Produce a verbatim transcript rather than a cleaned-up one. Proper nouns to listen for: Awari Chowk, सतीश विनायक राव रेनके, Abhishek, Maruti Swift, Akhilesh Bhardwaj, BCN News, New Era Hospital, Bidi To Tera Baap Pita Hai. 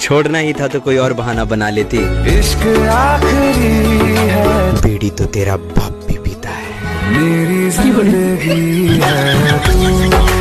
छोड़ना ही था तो कोई और बहाना बना लेती। इश्क आखिरी है, बीड़ी तो तेरा बाप भी पीता है, मेरी जिंदगी है।